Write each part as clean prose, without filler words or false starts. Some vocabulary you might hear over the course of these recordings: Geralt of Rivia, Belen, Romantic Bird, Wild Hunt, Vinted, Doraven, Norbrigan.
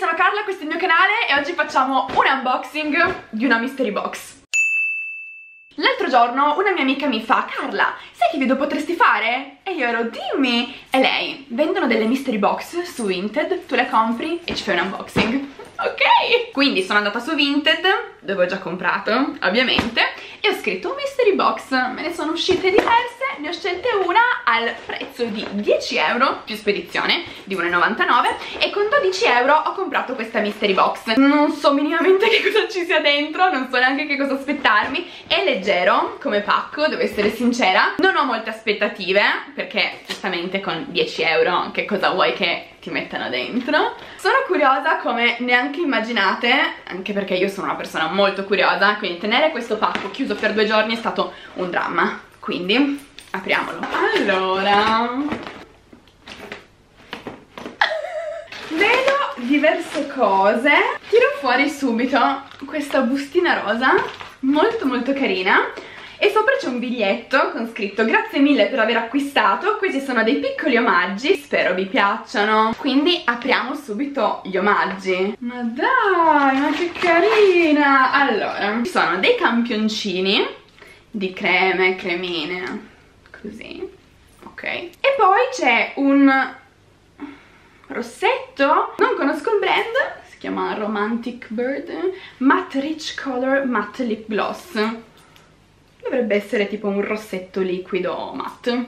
sono Carla, questo è il mio canale e oggi facciamo un unboxing di una mystery box. L'altro giorno una mia amica mi fa: Carla, sai che video potresti fare? E io ero: dimmi! E lei: vendono delle mystery box su Vinted, tu le compri e ci fai un unboxing. Ok! Quindi sono andata su Vinted, dove ho già comprato, ovviamente, e ho scritto mystery box. Me ne sono uscite diverse, ne ho scelte una al prezzo di 10 euro più spedizione di 1,99 e con 12 euro ho comprato questa mystery box. Non so minimamente che cosa ci sia dentro, non so neanche che cosa aspettarmi. È leggero come pacco, devo essere sincera, non ho molte aspettative perché giustamente con 10 euro che cosa vuoi che ti mettano dentro. Sono curiosa come neanche immaginate, anche perché io sono una persona molto curiosa, quindi tenere questo pacco chiuso per 2 giorni è stato un dramma. Quindi apriamolo. Allora, vedo diverse cose. Tiro fuori subito questa bustina rosa molto molto carina e sopra c'è un biglietto con scritto: grazie mille per aver acquistato, qui ci sono dei piccoli omaggi, spero vi piacciono. Quindi apriamo subito gli omaggi. Ma dai, ma che carina! Allora, ci sono dei campioncini di creme, cremine, così, ok. E poi c'è un rossetto, non conosco il brand, si chiama Romantic Bird, Matte Rich Color Matte Lip Gloss. Dovrebbe essere tipo un rossetto liquido matte.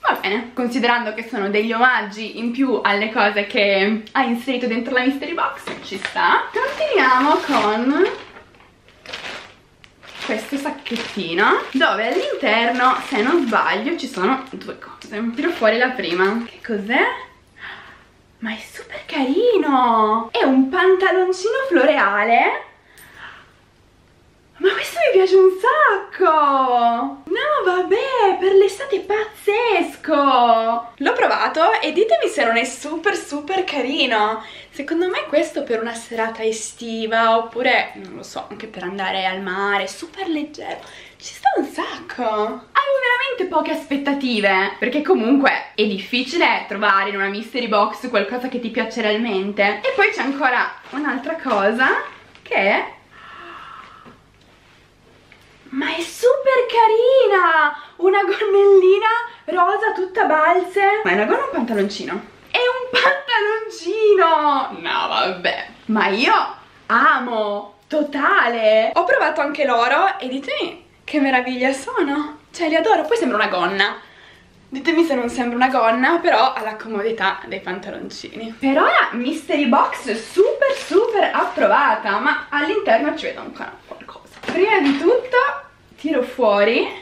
Va bene, considerando che sono degli omaggi in più alle cose che hai inserito dentro la mystery box, ci sta. Continuiamo con questo sacchettino, dove all'interno, se non sbaglio, ci sono 2 cose. Tiro fuori la prima. Che cos'è? Ma è super carino! È un pantaloncino floreale. Ma questo mi piace un sacco! No vabbè, per l'estate è pazzesco! L'ho provato e ditemi se non è super super carino. Secondo me questo per una serata estiva, oppure, non lo so, anche per andare al mare, super leggero. Ci sta un sacco! Avevo veramente poche aspettative, perché comunque è difficile trovare in una mystery box qualcosa che ti piace realmente. E poi c'è ancora un'altra cosa, che è... ma è super carina! Una gonnellina rosa tutta balze. Ma è una gonna o un pantaloncino? È un pantaloncino! No vabbè, ma io amo, totale! Ho provato anche loro e ditemi che meraviglia sono. Cioè li adoro, poi sembra una gonna. Ditemi se non sembra una gonna, però ha la comodità dei pantaloncini. Per ora mystery box super super approvata, ma all'interno ci vedo ancora qualcosa. Prima di tutto tiro fuori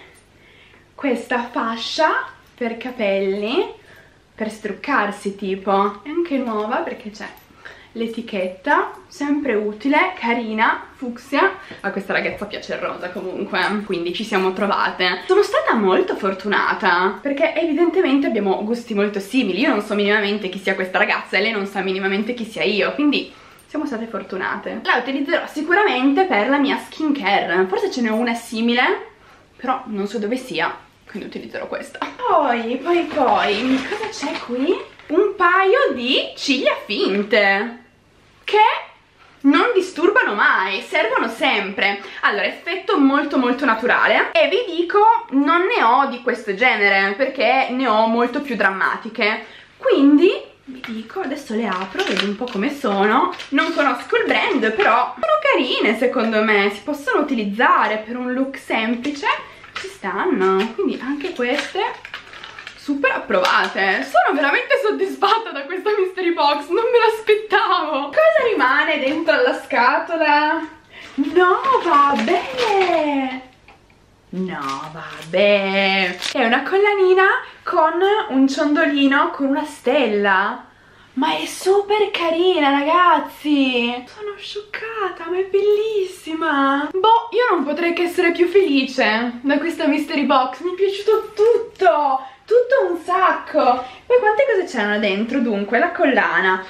questa fascia per capelli, per struccarsi tipo. È anche nuova perché c'è l'etichetta, sempre utile, carina, fucsia. A questa ragazza piace il rosa comunque, quindi ci siamo trovate. Sono stata molto fortunata perché evidentemente abbiamo gusti molto simili. Io non so minimamente chi sia questa ragazza e lei non sa minimamente chi sia io, quindi... siamo state fortunate. La utilizzerò sicuramente per la mia skincare. Forse ce n'è una simile, però non so dove sia, quindi utilizzerò questa. Poi, cosa c'è qui? Un paio di ciglia finte, che non disturbano mai, servono sempre. Allora, effetto molto molto naturale. E vi dico, non ne ho di questo genere, perché ne ho molto più drammatiche. Quindi... vi dico, adesso le apro, vedo un po' come sono. Non conosco il brand, però sono carine secondo me. Si possono utilizzare per un look semplice, ci stanno. Quindi anche queste super approvate. Sono veramente soddisfatta da questa mystery box, non me l'aspettavo. Cosa rimane dentro alla scatola? No vabbè, no vabbè, è una collanina con un ciondolino con una stella. Ma è super carina ragazzi, sono scioccata, ma è bellissima. Boh, io non potrei che essere più felice da questa mystery box, mi è piaciuto tutto un sacco. Poi quante cose c'erano dentro? Dunque la collana,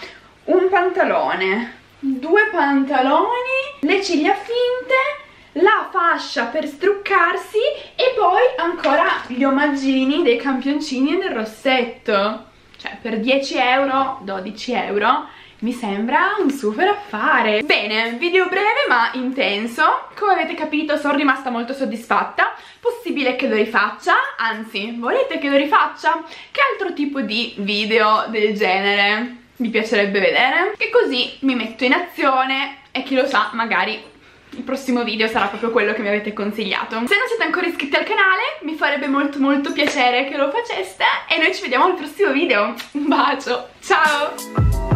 un pantalone, 2 pantaloni, le ciglia finte, la fascia per struccarsi e poi ancora gli omaggini dei campioncini e del rossetto. Cioè per 10 euro, 12 euro Mi sembra un super affare. Bene, video breve ma intenso. Come avete capito sono rimasta molto soddisfatta. Possibile che lo rifaccia? Anzi, volete che lo rifaccia? Che altro tipo di video del genere vi piacerebbe vedere? Che così mi metto in azione e chi lo sa, magari il prossimo video sarà proprio quello che mi avete consigliato. Se non siete ancora iscritti al canale, mi farebbe molto piacere che lo faceste e noi ci vediamo al prossimo video. Un bacio, ciao!